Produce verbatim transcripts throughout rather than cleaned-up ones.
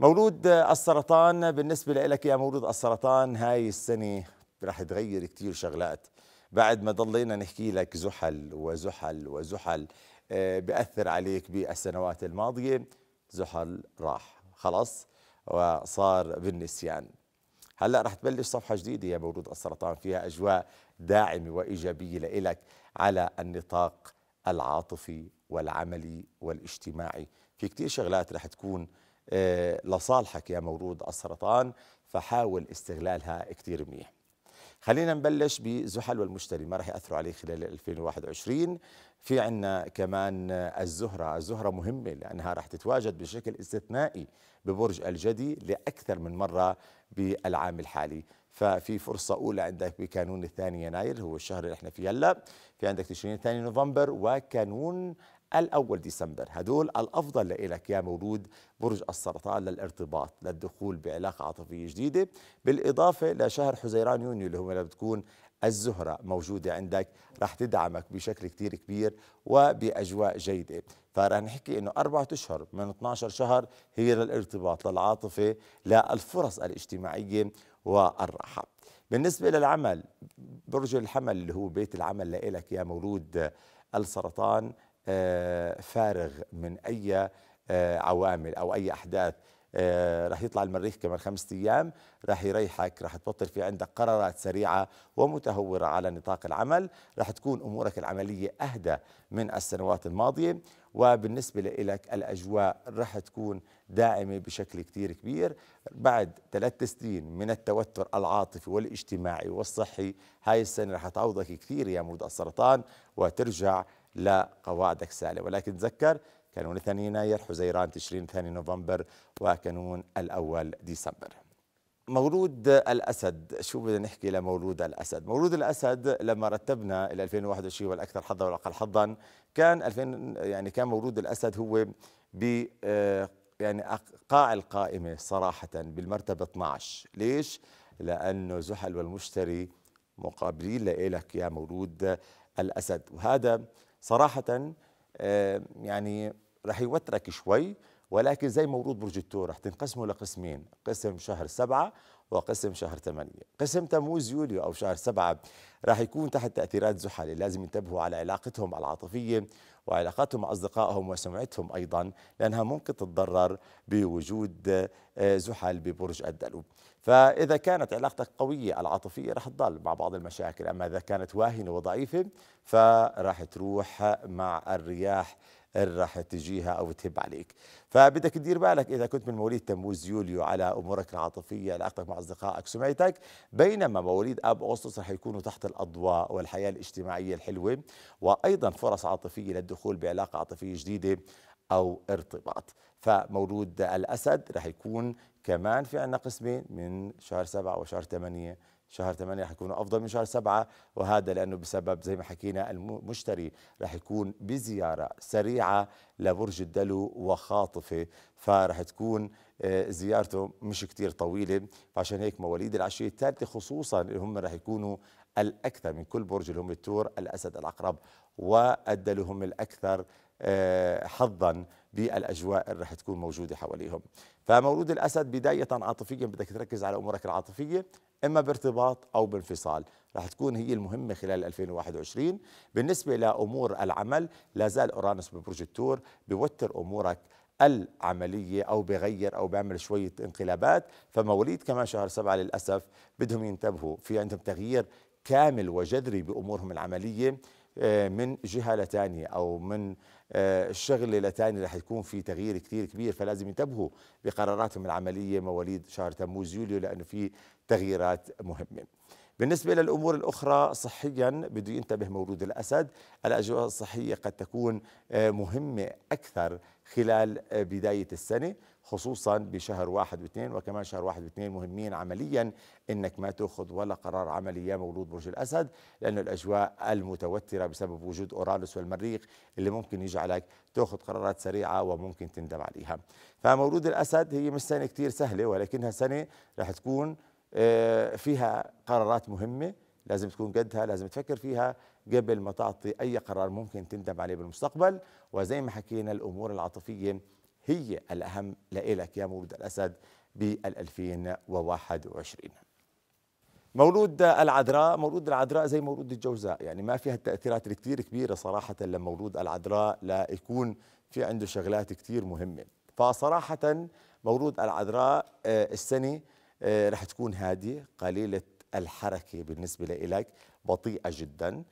مولود السرطان، بالنسبة لك يا مولود السرطان هاي السنة رح تغير كتير شغلات بعد ما ضلينا نحكي لك زحل وزحل وزحل بأثر عليك بالسنوات الماضية. زحل راح خلص وصار بالنسيان. هلأ رح تبلش صفحة جديدة يا مولود السرطان فيها أجواء داعمة وإيجابية لإلك على النطاق العاطفي والعملي والاجتماعي. في كتير شغلات رح تكون لصالحك يا مولود السرطان، فحاول استغلالها كتير منيح. خلينا نبلش بزحل والمشتري ما راح يأثروا عليه خلال ألفين وواحد وعشرين. في عنا كمان الزهرة. الزهرة مهمة لأنها راح تتواجد بشكل استثنائي ببرج الجدي لأكثر من مرة بالعام الحالي، ففي فرصة أولى عندك بكانون الثاني يناير، هو الشهر اللي احنا فيه هلا. في عندك تشرين الثاني نوفمبر وكانون الأول ديسمبر، هدول الأفضل لإلك يا مولود برج السرطان للارتباط، للدخول بعلاقة عاطفية جديدة، بالإضافة لشهر حزيران يونيو اللي هو لما بتكون الزهرة موجودة عندك رح تدعمك بشكل كتير كبير وبأجواء جيدة. فرح نحكي إنه أربعة أشهر من اثني عشر شهر هي للارتباط، للعاطفة، للفرص الاجتماعية والراحة. بالنسبة للعمل، برج الحمل اللي هو بيت العمل لإلك يا مولود السرطان آه فارغ من أي آه عوامل أو أي أحداث. آه رح يطلع المريخ كمان خمسة أيام، رح يريحك، رح تبطل في عندك قرارات سريعة ومتهورة على نطاق العمل، رح تكون أمورك العملية أهدى من السنوات الماضية. وبالنسبة لإلك الأجواء رح تكون داعمة بشكل كتير كبير بعد ثلاث سنين من التوتر العاطفي والاجتماعي والصحي. هاي السنة رح تعوضك كتير يا مولود السرطان وترجع لقواعدك سالمة، ولكن تذكر كانون الثاني يناير، حزيران، تشرين الثاني نوفمبر وكانون الأول ديسمبر. مولود الأسد، شو بدنا نحكي لمولود الأسد؟ مولود الأسد لما رتبنا إلى ألفين وواحد وعشرين والأكثر حظا والأقل حظا، كان ألفين يعني كان مولود الأسد هو ب يعني قاع القائمة صراحة بالمرتبة اثني عشر. ليش؟ لأنه زحل والمشتري مقابلين لإلك يا مولود الأسد، وهذا صراحة يعني رح يوترك شوي، ولكن زي مولود برج الثور رح تنقسموا لقسمين، قسم شهر سبعة وقسم شهر ثمانية. قسم تموز يوليو أو شهر سبعة رح يكون تحت تأثيرات زحل، لازم ينتبهوا على علاقتهم العاطفية وعلاقاتهم مع أصدقائهم وسمعتهم أيضا، لأنها ممكن تتضرر بوجود زحل ببرج الدلو. فإذا كانت علاقتك قوية العاطفية رح تضل مع بعض المشاكل، أما إذا كانت واهنة وضعيفة فرح تروح مع الرياح اللي راح تجيها أو تهب عليك. فبدك تدير بالك إذا كنت من مواليد تموز يوليو على أمورك العاطفية، علاقتك مع أصدقائك، سمعتك. بينما مواليد آب أغسطس رح يكونوا تحت الأضواء والحياة الاجتماعية الحلوة، وأيضا فرص عاطفية للدخول بعلاقة عاطفية جديدة أو ارتباط. فمولود الأسد رح يكون كمان في عنا قسمين من شهر سبعة وشهر ثمانية. شهر ثمانية رح يكون أفضل من شهر سبعة، وهذا لأنه بسبب زي ما حكينا المشتري رح يكون بزيارة سريعة لبرج الدلو وخاطفة، فرح تكون زيارته مش كتير طويلة. فعشان هيك مواليد العشية الثالثة خصوصا اللي هم رح يكونوا الأكثر من كل برج، اللي هم الثور، الأسد، العقرب والدلو، هم الأكثر حظا بالأجواء اللي رح تكون موجودة حواليهم. فمولود الأسد بداية عاطفيا بدك تركز على أمورك العاطفية، إما بارتباط أو بانفصال، رح تكون هي المهمة خلال ألفين وواحد وعشرين. بالنسبة لأمور العمل، لا زال أورانوس ببرج الثور بيوتر أمورك العملية أو بغير أو بعمل شوية انقلابات. فمواليد كمان شهر سبعة للأسف بدهم ينتبهوا، في عندهم تغيير كامل وجذري بأمورهم العملية من جهة لتانية أو من الشغل لتاني، رح يكون في تغيير كتير كبير، فلازم ينتبهوا بقراراتهم العملية مواليد شهر تموز يوليو لأنه في تغييرات مهمة. بالنسبة للأمور الأخرى صحيا بده ينتبه مولود الأسد، الأجواء الصحية قد تكون مهمة أكثر خلال بداية السنة، خصوصا بشهر واحد واثنين، وكمان شهر واحد واثنين مهمين عمليا انك ما تاخذ ولا قرار عملي يا مولود برج الاسد، لانه الاجواء المتوتره بسبب وجود اورانوس والمريخ اللي ممكن يجعلك تاخذ قرارات سريعه وممكن تندم عليها. فمولود الاسد هي مش سنه كثير سهله، ولكنها سنه رح تكون فيها قرارات مهمه لازم تكون قدها، لازم تفكر فيها قبل ما تعطي اي قرار ممكن تندم عليه بالمستقبل. وزي ما حكينا الامور العاطفيه هي الأهم لإلك يا مولود الأسد بال ألفين وواحد وعشرين. مولود العذراء، مولود العذراء زي مولود الجوزاء، يعني ما فيها التأثيرات الكثير كبيرة صراحة لما مولود العذراء لا يكون في عنده شغلات كثير مهمة. فصراحة مولود العذراء السنة رح تكون هادية قليلة الحركة بالنسبة لإلك، بطيئة جدا.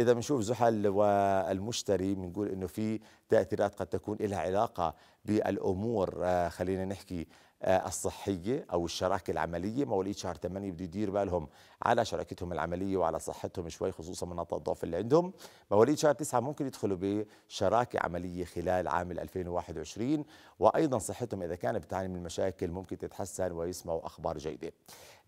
إذا بنشوف زحل والمشتري بنقول إنه في تأثيرات قد تكون لها علاقة بالأمور خلينا نحكي الصحية أو الشراكة العملية. مواليد شهر ثمانية بده يدير بالهم على شراكتهم العملية وعلى صحتهم شوي، خصوصا مناطق الضعف اللي عندهم. مواليد شهر تسعة ممكن يدخلوا بشراكة عملية خلال عام ألفين وواحد وعشرين، وأيضا صحتهم إذا كانت بتعاني من مشاكل ممكن تتحسن ويسمعوا أخبار جيدة.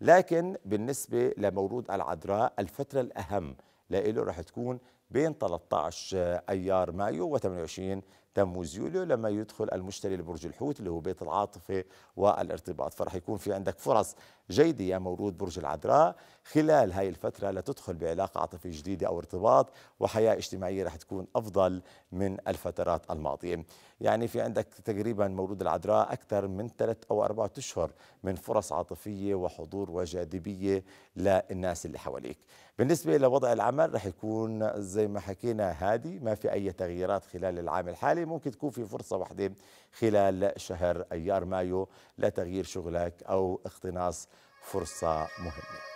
لكن بالنسبة لمولود العذراء الفترة الأهم لإله راح تكون بين ثلاثة عشر أيار مايو و28 تموز يوليو لما يدخل المشتري لبرج الحوت اللي هو بيت العاطفة والارتباط. فرح يكون في عندك فرص جيدة يا مولود برج العذراء خلال هاي الفترة لتدخل بعلاقة عاطفية جديدة أو ارتباط، وحياة اجتماعية رح تكون أفضل من الفترات الماضية. يعني في عندك تقريبا مولود العذراء أكثر من ثلاث أو أربعة أشهر من فرص عاطفية وحضور وجاذبية للناس اللي حواليك. بالنسبة لوضع العمل رح يكون زي ما حكينا هادي، ما في أي تغييرات خلال العام الحالي. ممكن تكون في فرصة واحدة خلال شهر أيار مايو لتغيير شغلك أو اقتناص فرصة مهمة.